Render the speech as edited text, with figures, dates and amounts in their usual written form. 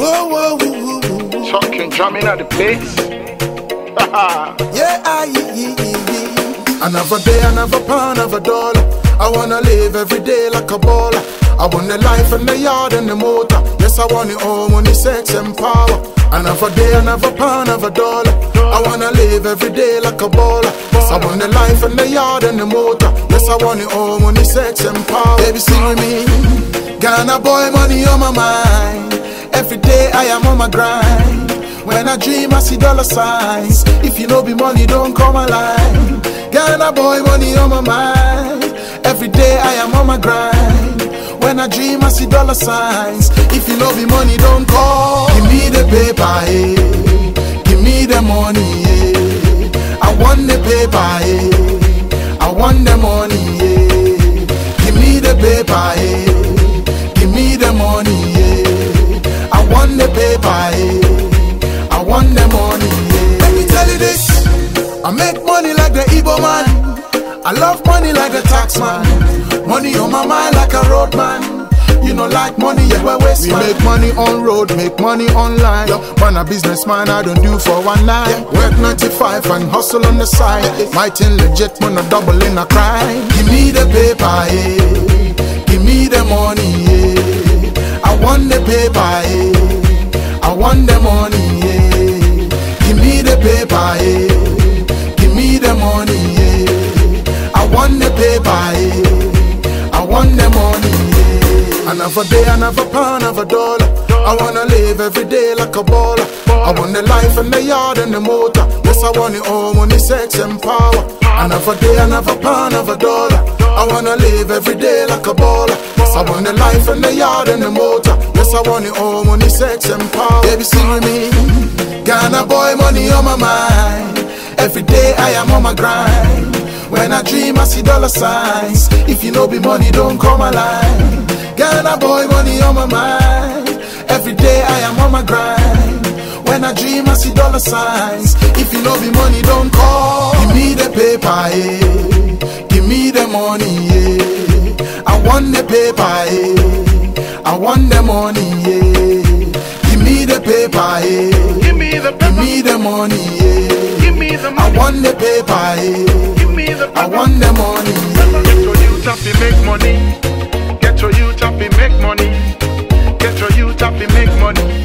whoa, whoa, whoa. Shocking drumming at the place. Yeah, another day, another pound, another dollar. I wanna live every day like a baller. I want the life and the yard and the motor. Yes, I want it all, money, sex and power. Another day, another pound, another dollar. I wanna live every day like a baller. I want the life and the yard and the motor. Yes, I want it all, money, sex and power. Baby, sing with me. Ghana boy, money on my mind. Every day I am on my grind. When I dream, I see dollar signs. If you know be money, don't call my line. Ghana boy, money on my mind. Every day I am on my grind. When I dream, I see dollar signs. If you know be money, don't call. Give me the paper, eh? Give me the money, eh? I want the paper, eh? I want the money, eh? Give me the paper, eh? Give me the money, eh? I want the paper, eh? One the money, yeah. Let me tell you this, I make money like the Igbo man. I love money like the tax man. Money on my mind like a road man. You know like money, yeah, we waste man. We make money on road, make money online, yeah. Man a businessman, I don't do for one night, yeah. Work 95 and hustle on the side, yeah. My thing legit, man a double in a crime. Give me the paper, yeah. Give me the money, yeah. I want the paper, yeah. I want the money, yeah. Paper, eh? Give me the money, eh? I want the paper, eh? I want the money, eh? Another day, another pound, another dollar. I wanna live every day like a baller. I want the life and the yard and the motor. Yes, I want it all, money, sex and power. Another day, another pound, another dollar. I wanna live every day like a baller. Yes, I want the life and the yard and the motor. Yes, I want it all, money, sex and power. Baby, sing with me. Ghana boy, money on my mind. Every day I am on my grind. When I dream, I see dollar signs. If you know be money, don't call my line. Ghana boy, money on my mind. Every day I am on my grind. When I dream, I see dollar signs. If you know be money, don't call. Give me the paper, eh? Give me the money, eh? I want the paper, eh? I want the money, eh? Give me the paper, eh? Give me the money, yeah. Give me the money. I want the paper, yeah. Give me the paper. I want the money, yeah. Get your youth up and make money. Get your youth up and make money. Get your youth up and make money.